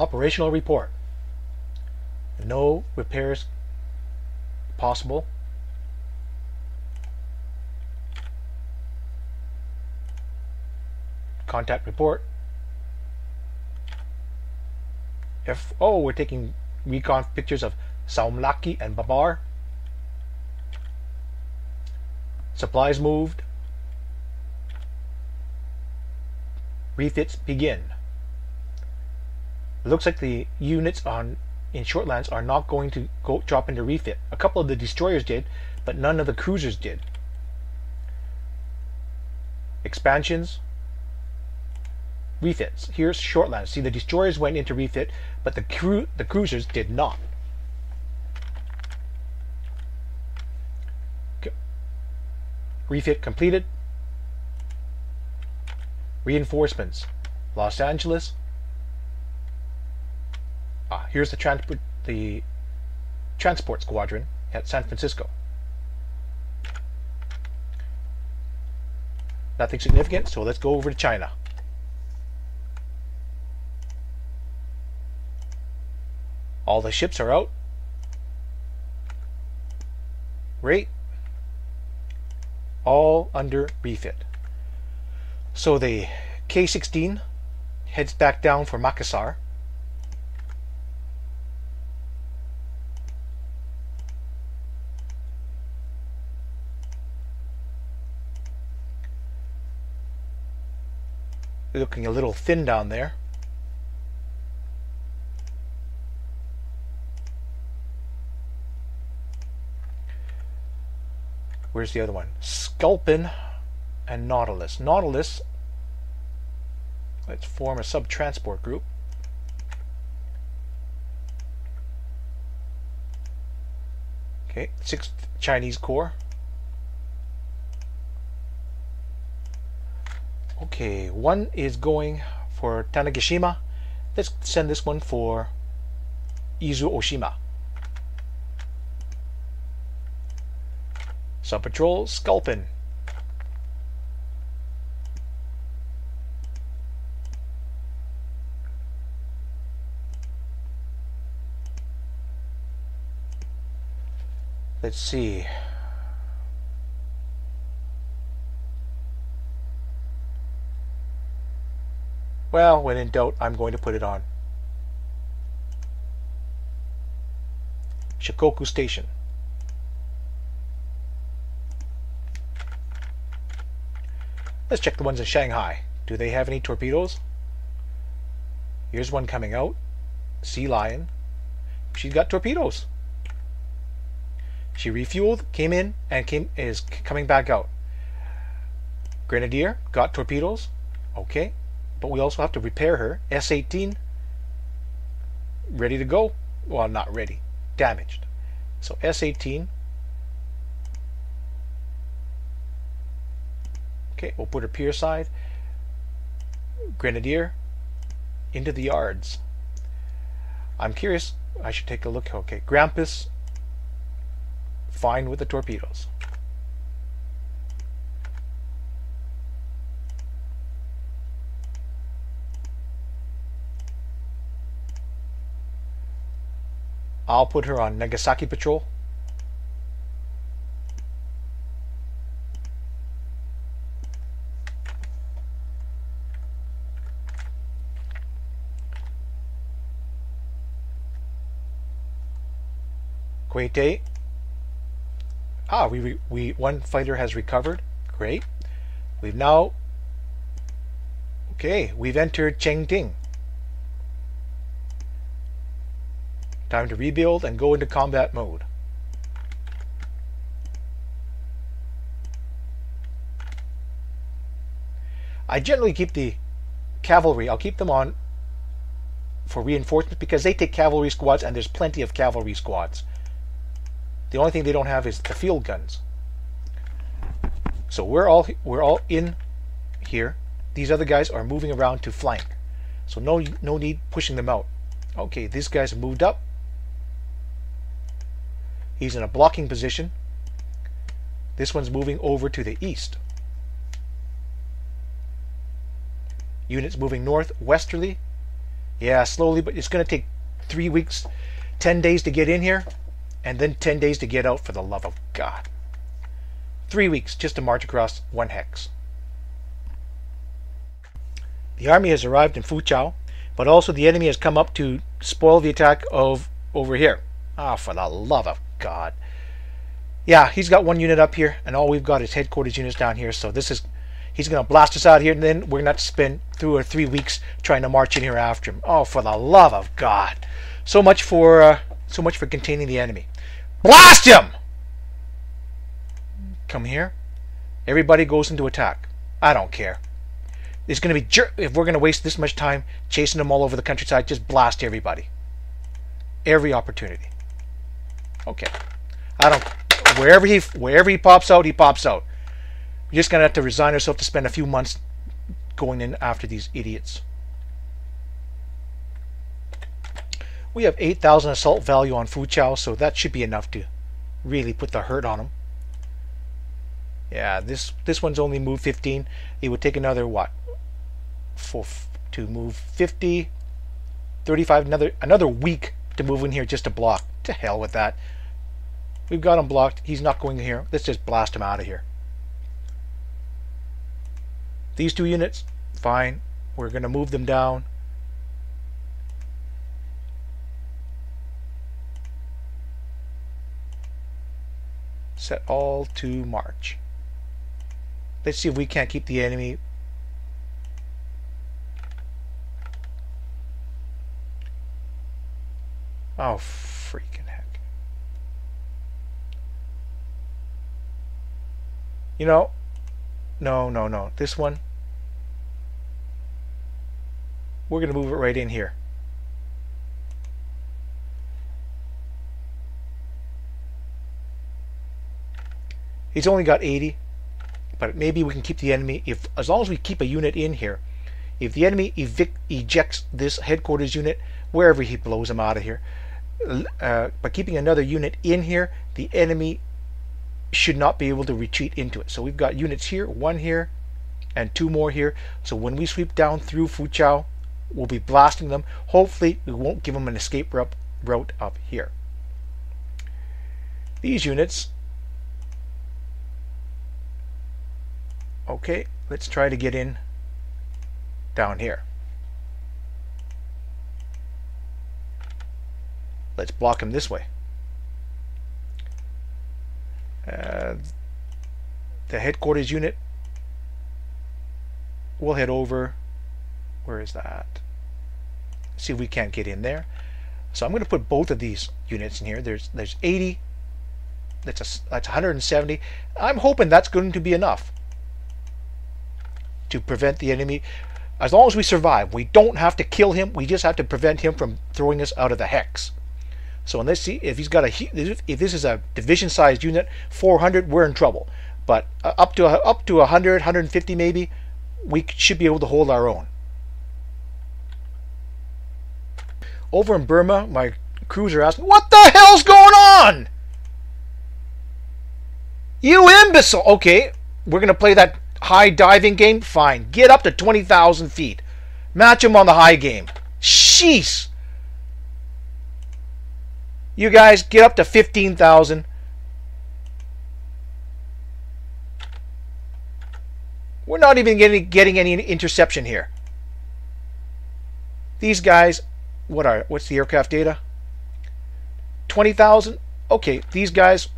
Operational report. No repairs possible. Contact report. Oh, we're taking recon pictures of Saumlaki and Babar. Supplies moved. Refits begin. It looks like the units in Shortlands are not going to drop into refit. A couple of the destroyers did, but none of the cruisers did. Expansions. Refits. Here's Shortlands. See, the destroyers went into refit, but the cruisers did not. Okay. Refit completed. Reinforcements. Los Angeles. Ah, here's the transport squadron at San Francisco. Nothing significant, so let's go over to China. All the ships are out. Great. All under refit. So the K-16 heads back down for Makassar. Looking a little thin down there. Where's the other one? Sculpin and Nautilus. Nautilus, let's form a sub-transport group. Okay, 6th Chinese Corps. Okay, one is going for Tanegashima. Let's send this one for Izu Oshima. Sub-patrol Sculpin. Let's see. Well, when in doubt, I'm going to put it on Shikoku Station. Let's check the ones in Shanghai. Do they have any torpedoes? Here's one coming out. Sea Lion. She's got torpedoes. She refueled, came in, and is coming back out. Grenadier got torpedoes. Okay. But we also have to repair her. S-18. Ready to go. Well, not ready. Damaged. So S-18. Okay, we'll put her pier side. Grenadier into the yards. I'm curious. I should take a look. Okay, Grampus fine with the torpedoes. I'll put her on Nagasaki patrol. Kuwait. Ah, one fighter has recovered. Great. We've now... Okay, we've entered Chengting. Time to rebuild and go into combat mode. I generally keep the cavalry. I'll keep them on for reinforcements because they take cavalry squads and there's plenty of cavalry squads. The only thing they don't have is the field guns. So we're all in here. These other guys are moving around to flank. So no need pushing them out. Okay, these guys have moved up. He's in a blocking position. This one's moving over to the east. Units moving north westerly. Yeah, slowly, but it's going to take 3 weeks, 10 days to get in here, and then 10 days to get out, for the love of God. 3 weeks just to march across one hex. The army has arrived in Fuchow, but also the enemy has come up to spoil the attack of over here. Ah, for the love of God. Yeah, he's got one unit up here, and all we've got is headquarters units down here, so this is... He's going to blast us out here, and then we're going to have to spend 3 or 3 weeks trying to march in here after him. Oh, for the love of God. So much for containing the enemy. Blast him! Come here. Everybody goes into attack. I don't care. It's going to be if we're going to waste this much time chasing them all over the countryside, just blast everybody. Every opportunity. Okay. I don't... Wherever he pops out, he pops out. We're just going to have to resign ourselves to spend a few months going in after these idiots. We have 8,000 assault value on Fuchow, so that should be enough to really put the hurt on them. Yeah, this one's only moved 15. It would take another, what, to move 50, 35, another week to move in here just to block. To hell with that. We've got him blocked. He's not going in here. Let's just blast him out of here. These two units, fine. We're going to move them down. Set all to march. Let's see if we can't keep the enemy. Oh, freaking heck. You know, no. This one. We're going to move it right in here. He's only got 80, but maybe we can keep the enemy as long as we keep a unit in here. If the enemy ejects this headquarters unit, wherever he blows him out of here, by keeping another unit in here, the enemy should not be able to retreat into it. So we've got units here, one here, and two more here. So when we sweep down through Fuchow, we'll be blasting them. Hopefully we won't give them an escape route up here. These units. Okay, let's try to get in down here. Let's block him this way. The headquarters unit will head over. Where is that? See if we can't get in there. So I'm going to put both of these units in here. There's 80. That's 170. I'm hoping that's going to be enough to prevent the enemy. As long as we survive, we don't have to kill him. We just have to prevent him from throwing us out of the hex. So let's see if he's got if this is a division-sized unit, 400, we're in trouble. But up to 100, 150 maybe, we should be able to hold our own. Over in Burma, my crews are asking, "What the hell's going on? You imbecile!" Okay, we're gonna play that high diving game. Fine, get up to 20,000 feet. Match them on the high game. Sheesh. You guys get up to 15,000. We're not even getting any interception here. These guys, what's the aircraft data? 20,000. Okay, these guys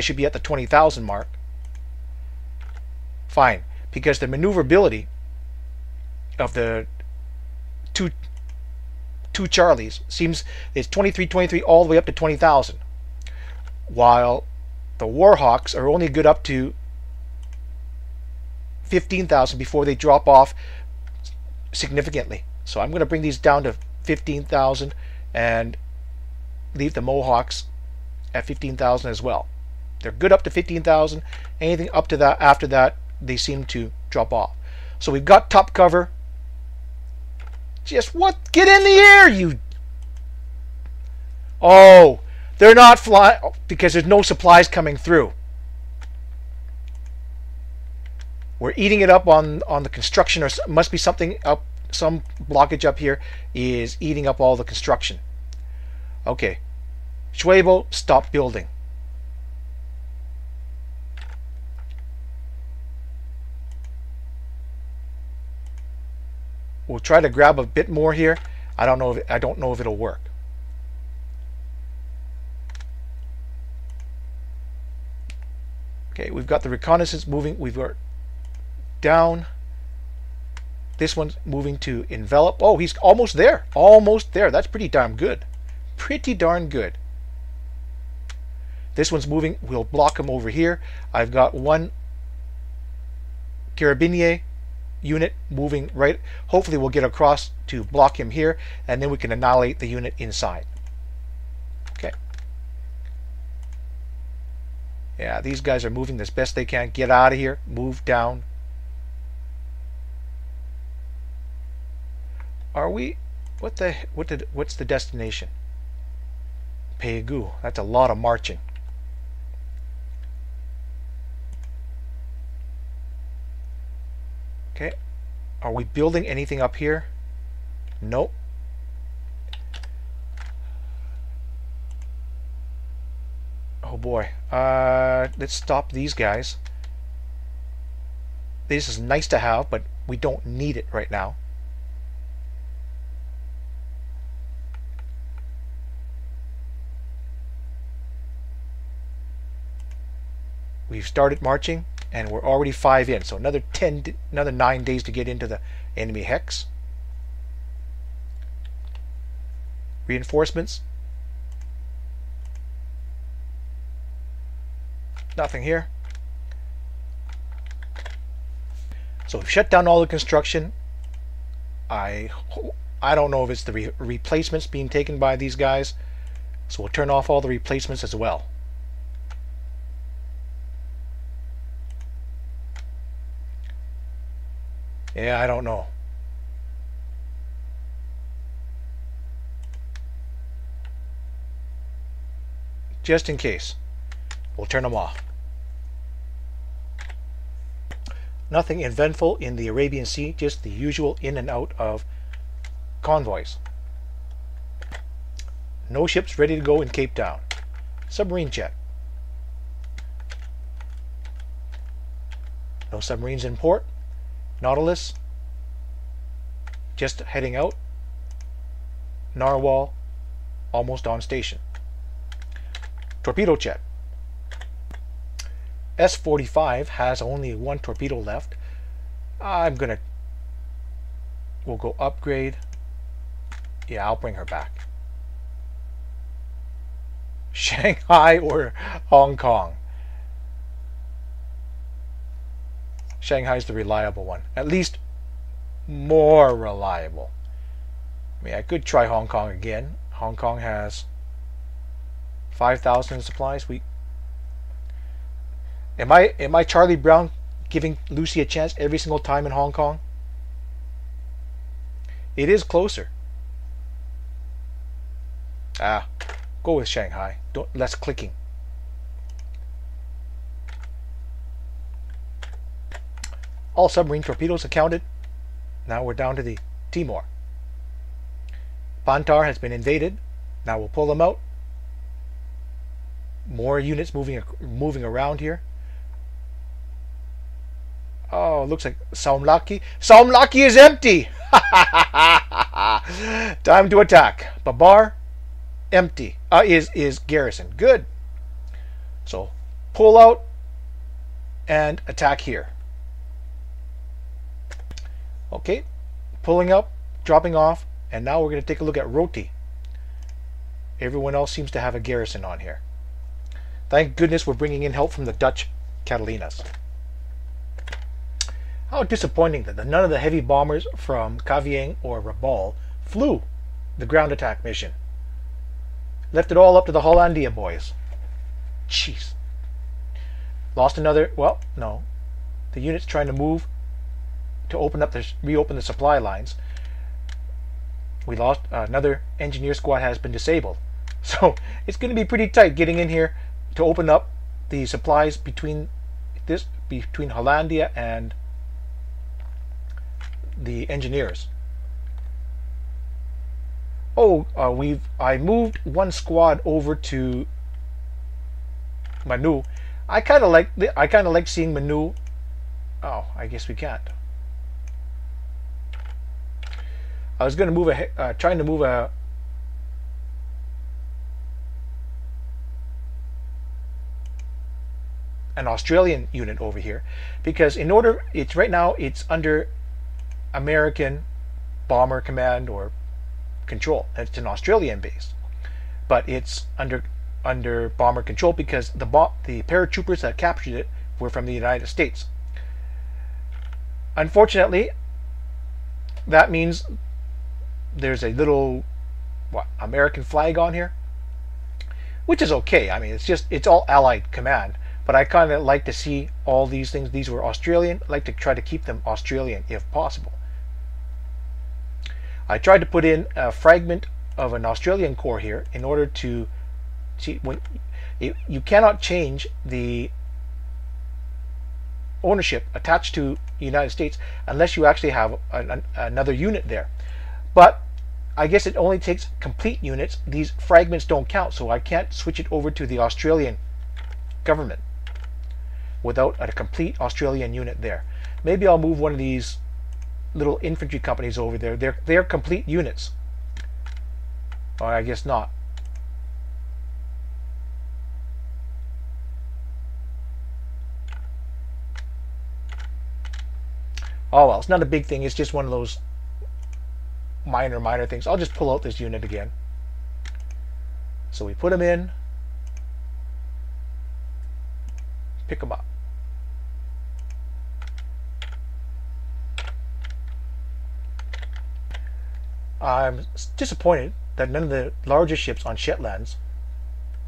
should be at the 20,000 mark. Fine, because the maneuverability of the two Charlies seems it's 23 all the way up to 20,000, while the Warhawks are only good up to 15,000 before they drop off significantly. So I'm going to bring these down to 15,000 and leave the Mohawks at 15,000 as well. They're good up to 15,000. Anything up to that, after that, they seem to drop off. So we've got top cover. Just what? Get in the air, you... Oh, they're not flying because there's no supplies coming through. We're eating it up on the construction, or must be something up some blockage up here is eating up all the construction. Okay, Schwebo, stop building. We'll try to grab a bit more here. I don't know if it'll work. Okay, we've got the reconnaissance moving. We've got down. This one's moving to envelop. Oh, he's almost there. Almost there. That's pretty darn good. Pretty darn good. This one's moving. We'll block him over here. I've got one carabinier unit moving right. Hopefully we'll get across to block him here, and then we can annihilate the unit inside. Okay. Yeah, these guys are moving as best they can. Get out of here. Move down. Are we? What's the destination? Pegu. That's a lot of marching. Okay. Are we building anything up here? Nope. Oh boy. Let's stop these guys. This is nice to have, but we don't need it right now. We've started marching, and we're already 5 in, so another 9 days to get into the enemy hex. Reinforcements. Nothing here. So we've shut down all the construction. I don't know if it's the replacements being taken by these guys, so we'll turn off all the replacements as well. Yeah, I don't know. Just in case, we'll turn them off. Nothing eventful in the Arabian Sea, just the usual in and out of convoys. No ships ready to go in Cape Town. Submarine check. No submarines in port. Nautilus, just heading out. Narwhal, almost on station. Torpedo check. S-45 has only one torpedo left. We'll go upgrade. Yeah, I'll bring her back. Shanghai or Hong Kong? Shanghai's the reliable one. At least more reliable. I mean, I could try Hong Kong again. Hong Kong has 5,000 supplies. Am I Charlie Brown giving Lucy a chance every single time in Hong Kong? It is closer. Go with Shanghai. Less clicking. All submarine torpedoes accounted. Now we're down to the Timor. Pantar has been invaded. Now we'll pull them out. More units moving around here. Oh, looks like Saumlaki. Saumlaki is empty. Time to attack. Babar, empty. Is garrison. Good. So pull out and attack here. Okay, pulling up, dropping off, and now we're going to take a look at Roti. Everyone else seems to have a garrison on here. Thank goodness we're bringing in help from the Dutch Catalinas. How disappointing that none of the heavy bombers from Kavieng or Rabaul flew the ground attack mission. Left it all up to the Hollandia boys. Jeez. Lost another, well, no. The unit's trying to move to reopen the supply lines. We lost another engineer squad has been disabled, so it's going to be pretty tight getting in here to open up the supplies between Hollandia and the engineers. oh, I moved one squad over to Manu. I kind of like seeing Manu. Oh, I guess we can't. I was going to move a an Australian unit over here, because in order, it's right now it's under American Bomber Command or Control. It's an Australian base, but it's under Bomber Control because the paratroopers that captured it were from the United States. Unfortunately, that means there's a little American flag on here, which is okay. I mean, it's all Allied command, but I kind of like to see all these things. These were Australian. I like to try to keep them Australian if possible. I tried to put in a fragment of an Australian corps here in order to see when you cannot change the ownership attached to the United States unless you actually have another unit there. But I guess it only takes complete units. These fragments don't count, so I can't switch it over to the Australian government without a complete Australian unit there. Maybe I'll move one of these little infantry companies over there. They're complete units. Or I guess not. Oh well, it's not a big thing. It's just one of those minor things. I'll just pull out this unit again. So we put them in, pick them up. I'm disappointed that none of the larger ships on Shetlands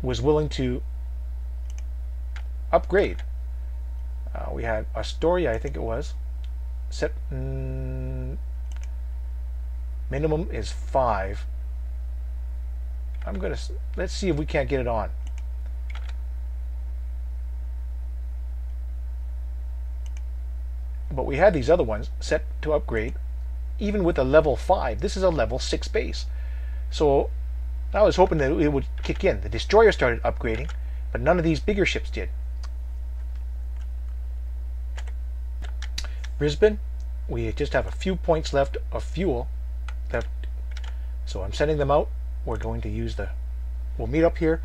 was willing to upgrade. We had Astoria, I think it was. Set minimum is 5. Let's see if we can't get it on. But we had these other ones set to upgrade, even with a level 5. This is a level 6 base, so I was hoping that it would kick in. The destroyer started upgrading, but none of these bigger ships did. Brisbane, we just have a few points left of fuel left, so I'm sending them out. We're going to use we'll meet up here,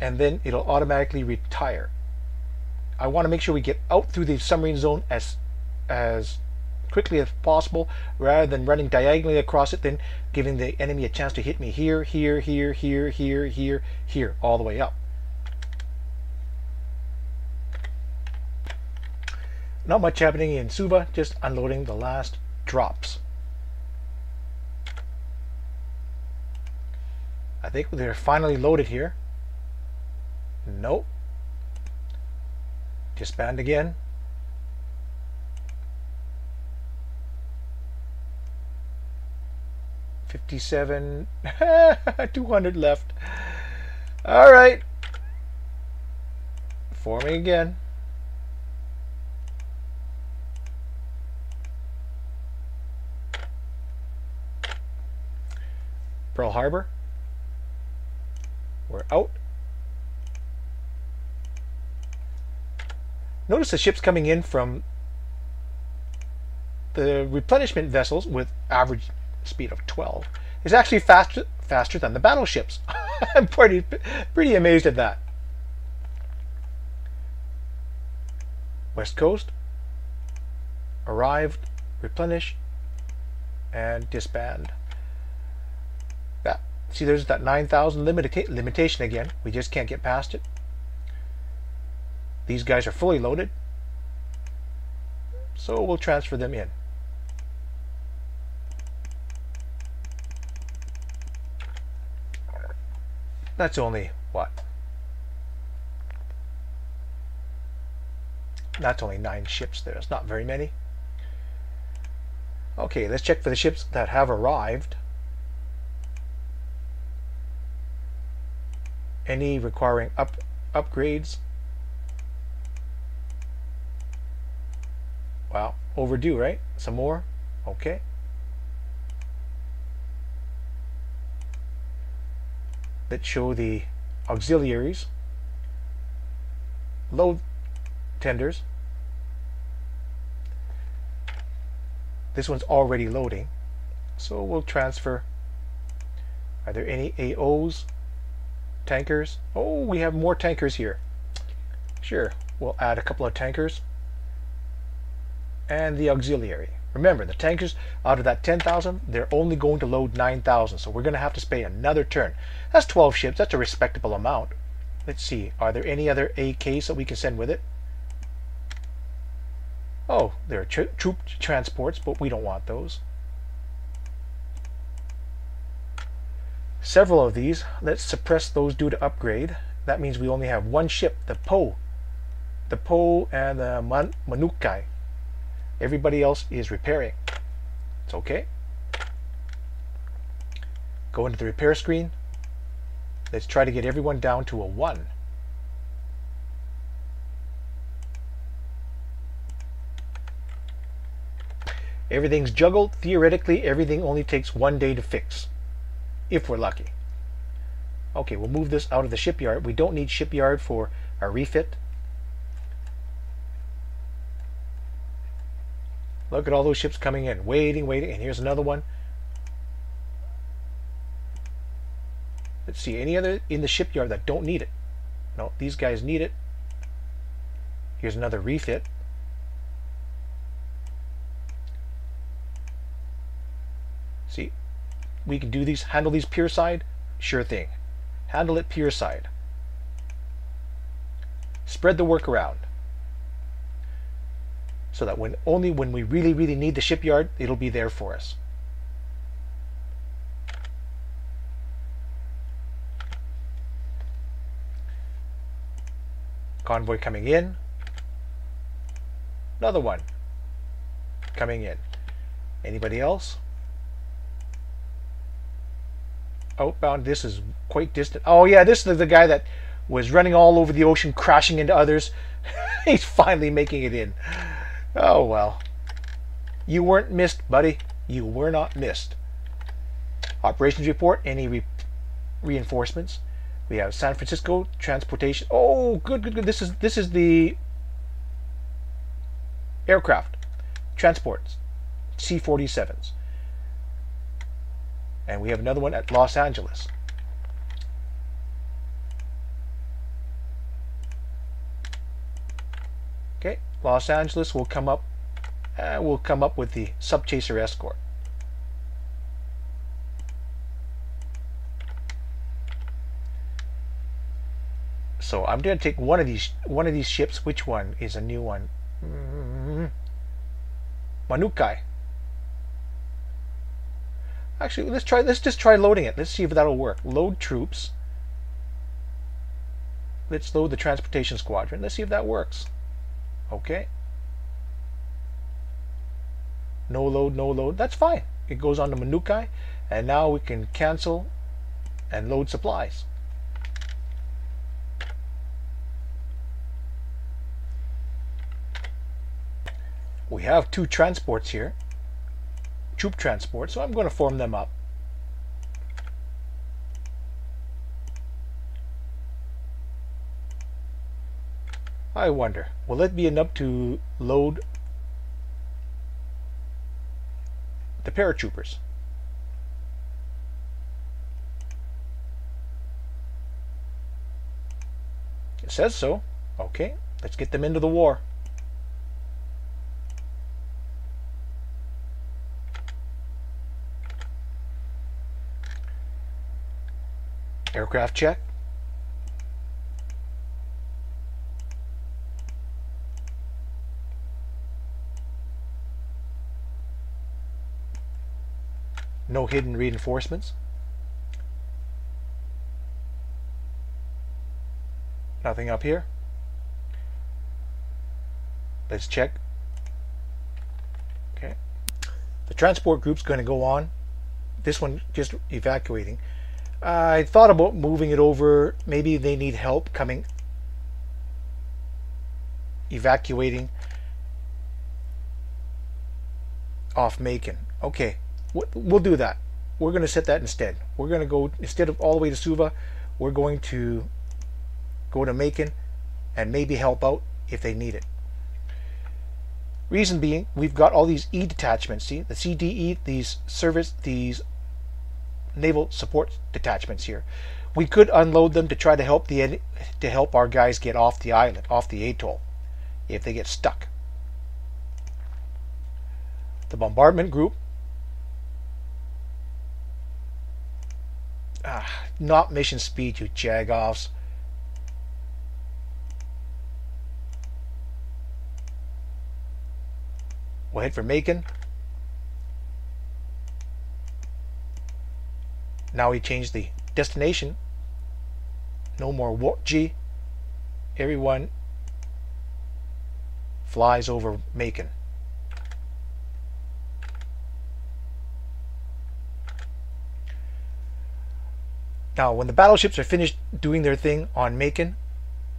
and then it'll automatically retire. I want to make sure we get out through the submarine zone as quickly as possible, rather than running diagonally across it, then giving the enemy a chance to hit me here, all the way up. Not much happening in Suva, just unloading the last drops. I think they're finally loaded here. Nope. Disband again. 200 left. All right. Forming again. Pearl Harbor. We're out. Notice the ships coming in from the replenishment vessels with average speed of 12 is actually faster than the battleships. I'm pretty amazed at that. West Coast arrived, replenish, and disband. See, there's that 9,000 limitation again. We just can't get past it. These guys are fully loaded, so we'll transfer them in. That's only, that's only 9 ships there. It's not very many. Okay, let's check for the ships that have arrived. Any requiring upgrades? Wow, overdue, right? Some more? Okay. that show the auxiliaries, low tenders. This one's already loading, so we'll transfer. Are there any AOs, tankers? Oh, we have more tankers here. Sure, we'll add a couple of tankers and the auxiliary. Remember, the tankers, out of that 10,000, they're only going to load 9,000, so we're going to have to spend another turn. That's 12 ships. That's a respectable amount. Let's see, are there any other AKs that we can send with it? Oh, there are troop transports, but we don't want those. Several of these, let's suppress those due to upgrade. That means we only have one ship, the Po and the Manukai. Everybody else is repairing. It's okay. Go into the repair screen. Let's try to get everyone down to a 1. Everything's juggled. Theoretically, everything only takes 1 day to fix, if we're lucky. Okay, we'll move this out of the shipyard. We don't need shipyard for our refit. Look at all those ships coming in, waiting, and here's another one. Let's see, any other in the shipyard that don't need it? No, these guys need it. Here's another refit. See, we can do these, handle these pier side, sure thing. Handle it pier side. Spread the work around so that only when we really need the shipyard, it'll be there for us. Convoy coming in. Another one coming in. Anybody else? Outbound, this is quite distant. Oh yeah, this is the guy that was running all over the ocean, crashing into others. He's finally making it in. Oh well. You weren't missed, buddy. You were not missed. Operations report, any reinforcements? We have San Francisco transportation. Oh, good. This is the aircraft transports, C-47s. And we have another one at Los Angeles. Okay, Los Angeles will come up. We'll come up with the subchaser escort. So I'm going to take one of these ships. Which one is a new one? Manukai. Actually, let's just try loading it. Let's see if that'll work. Load troops. Let's load the transportation squadron. Let's see if that works. Okay. No load. That's fine. It goes on to Manukai, and now we can cancel and load supplies. We have 2 transports here. Troop transport, so I'm going to form them up. I wonder, will it be enough to load the paratroopers? It says so. Okay, let's get them into the war. Aircraft check. No hidden reinforcements. Nothing up here. Let's check. Okay. The transport group's going to go on. This one just evacuating. I thought about moving it over. Maybe they need help coming, evacuating off Macon. Okay, we'll do that. we're going to set that instead. We're going to go, instead of all the way to Suva, we're going to go to Makin and maybe help out if they need it. Reason being, we've got all these E detachments, see, the CDE, these naval support detachments here. We could unload them to try to help our guys get off the island, off the atoll, if they get stuck. The bombardment group, not mission speed, you jagoffs. We'll head for Macon. Now we change the destination. No more Wotji. Everyone flies over Macon. Now, when the battleships are finished doing their thing on Macon,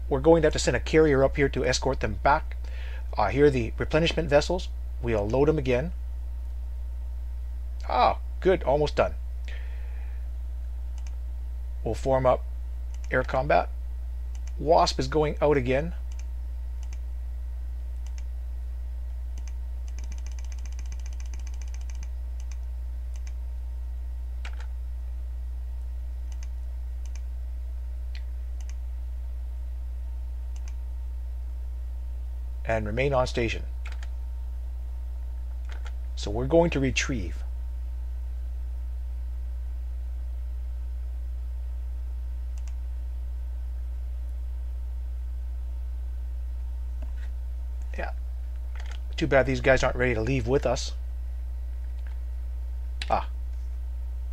we're going to have to send a carrier up here to escort them back. Here are the replenishment vessels. We'll load them again. Ah, good, almost done. We'll form up air combat. Wasp is going out again. And remain on station. So we're going to retrieve. Yeah. Too bad these guys aren't ready to leave with us. Ah.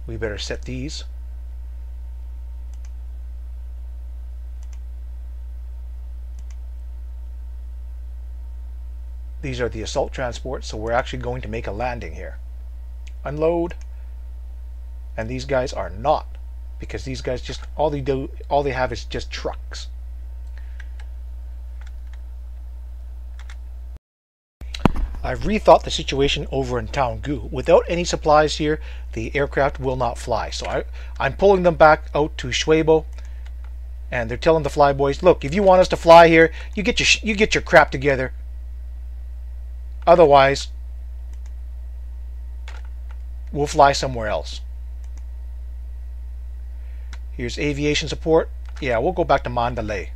We better set these. These are the assault transports, so we're actually going to make a landing here. Unload. And these guys are not, because these guys just all they have is just trucks. I've rethought the situation over in Taungoo. Without any supplies here, the aircraft will not fly. So I'm pulling them back out to Schwebo. And they're telling the flyboys, look, if you want us to fly here, you get your crap together. Otherwise, we'll fly somewhere else. Here's aviation support. Yeah, we'll go back to Mandalay.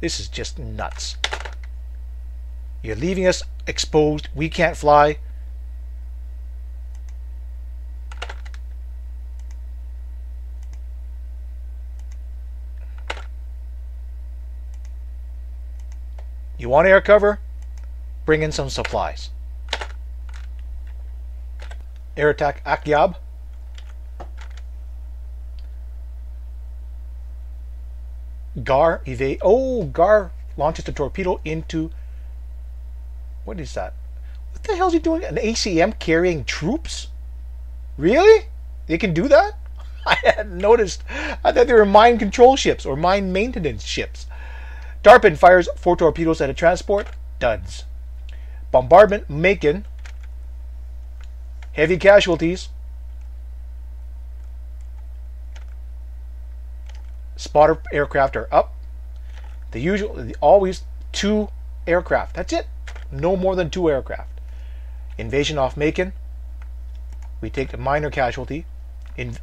This is just nuts. You're leaving us exposed. We can't fly. You want air cover? Bring in some supplies. Air attack Akyab. Gar evade. Oh, Gar launches the torpedo into... What is that? What the hell is he doing? An ACM carrying troops? Really? They can do that? I hadn't noticed. I thought they were mine control ships or mine maintenance ships. Tarpon fires 4 torpedoes at a transport. Duds. Bombardment Macon. Heavy casualties. Spotter aircraft are up. The usual, always 2 aircraft. That's it. No more than 2 aircraft. Invasion off Macon. We take a minor casualty.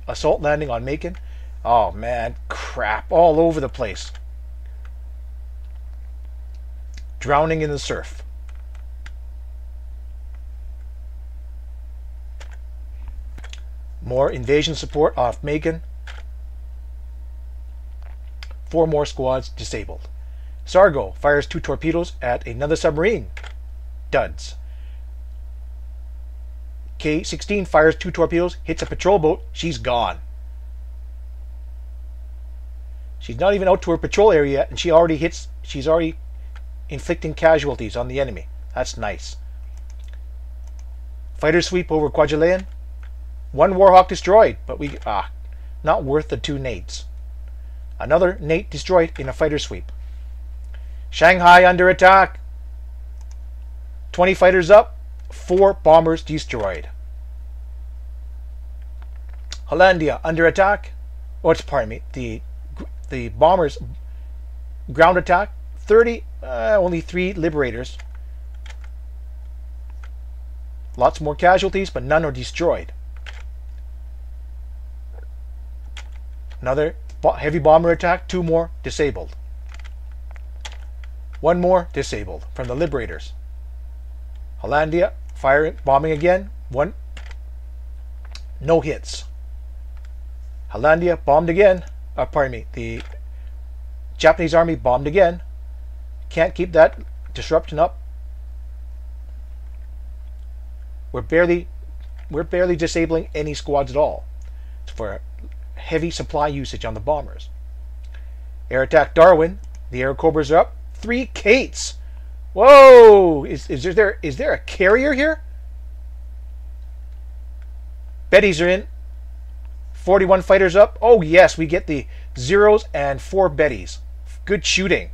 Assault landing on Macon. Oh man, crap all over the place. Drowning in the surf. More invasion support off Macon. 4 more squads disabled. Sargo fires 2 torpedoes at another submarine. Duds. K-16 fires 2 torpedoes, hits a patrol boat. She's gone. She's not even out to her patrol area yet, and she's already inflicting casualties on the enemy. That's nice. Fighter sweep over Kwajalein. One Warhawk destroyed, but we... not worth the two nades. Another nade destroyed in a fighter sweep. Shanghai under attack. 20 fighters up. 4 bombers destroyed. Hollandia under attack. The bombers ground attack. 30, only 3 liberators. Lots more casualties, but none are destroyed. Another heavy bomber attack. 2 more disabled. 1 more disabled from the liberators. Hollandia bombing again. 1. No hits. Hollandia bombed again. The Japanese army bombed again. Can't keep that disruption up. We're barely disabling any squads at all. It's for heavy supply usage on the bombers. Air attack Darwin. The air cobras are up. 3 Kates. Whoa! Is there a carrier here? Betties are in. 41 fighters up. Oh yes, we get the zeros and 4 Betties. Good shooting.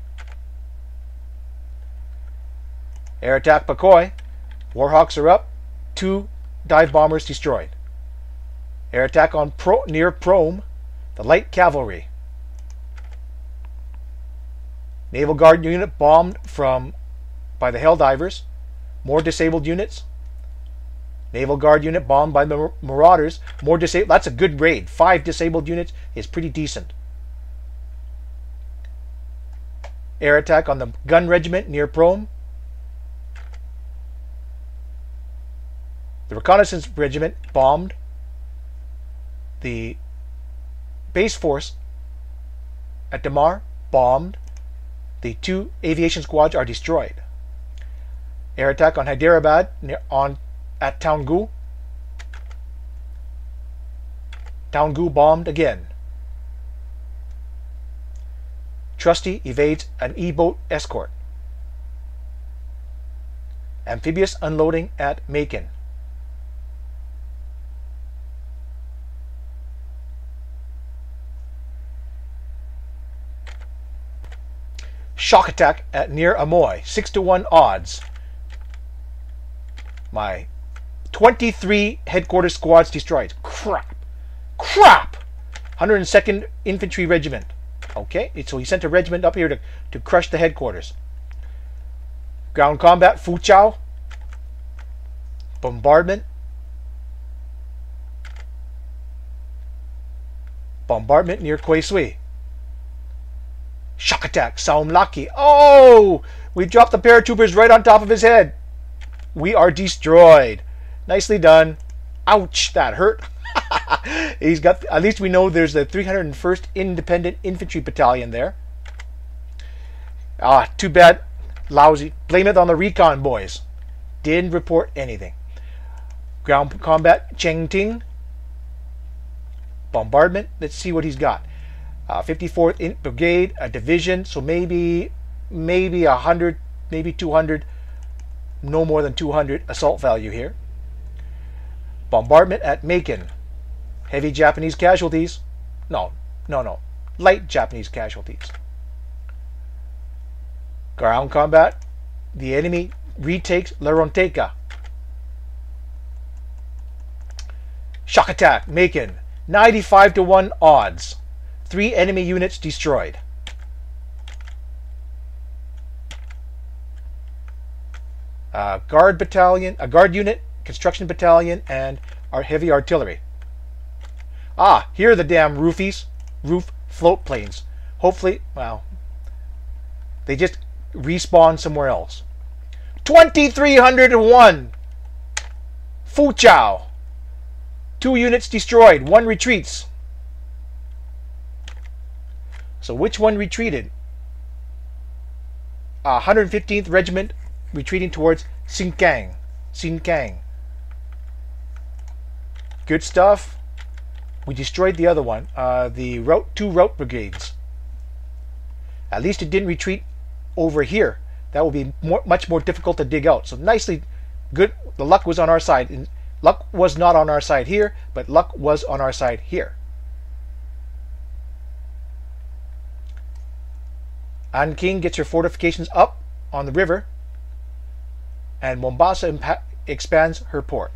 Air attack Pakoi. Warhawks are up. 2 dive bombers destroyed. Air attack on near Prome. The light cavalry. Naval Guard unit bombed by the Helldivers. More disabled units. Naval Guard unit bombed by the Marauders. More disabled. That's a good raid. 5 disabled units is pretty decent. Air attack on the Gun Regiment near Prome. The Reconnaissance Regiment bombed. The Base Force at Damar bombed. The 2 aviation squads are destroyed. Air attack on Hyderabad at Taungoo. Taungoo bombed again. Trusty evades an E-boat escort. Amphibious unloading at Makin. Shock attack at near Amoy. 6-1 odds. My 23 headquarters squads destroyed. Crap. Crap! 102nd Infantry Regiment. Okay, so he sent a regiment up here to crush the headquarters. Ground combat, Fuchow. Bombardment. Bombardment near Kwe Sui. Shock attack, Saumlaki. Oh! We dropped the paratroopers right on top of his head. We are destroyed. Nicely done. Ouch, that hurt. He's got, at least we know there's the 301st Independent Infantry Battalion there. Ah, too bad. Lousy. Blame it on the recon boys. Didn't report anything. Ground combat, Chengting. Bombardment. Let's see what he's got. 54th Brigade, a division, so maybe 100, maybe 200, no more than 200 assault value here. Bombardment at Macon. Heavy Japanese casualties. No. Light Japanese casualties. Ground combat. The enemy retakes La Ronteca. Shock attack, Macon. 95-1 odds. 3 enemy units destroyed. A guard unit, construction battalion, and our heavy artillery. Ah, here are the damn roofies, roof float planes. Hopefully, well, they just respawn somewhere else. 2301. Fuchow. 2 units destroyed. 1 retreats. So which one retreated? 115th Regiment retreating towards Sinkang. Good stuff. We destroyed the other one. The two route brigades. At least it didn't retreat over here. That would be much more difficult to dig out. So nicely, good. The luck was on our side in Luck was not on our side here, but luck was on our side here. Nanking gets her fortifications up on the river, and Mombasa expands her port.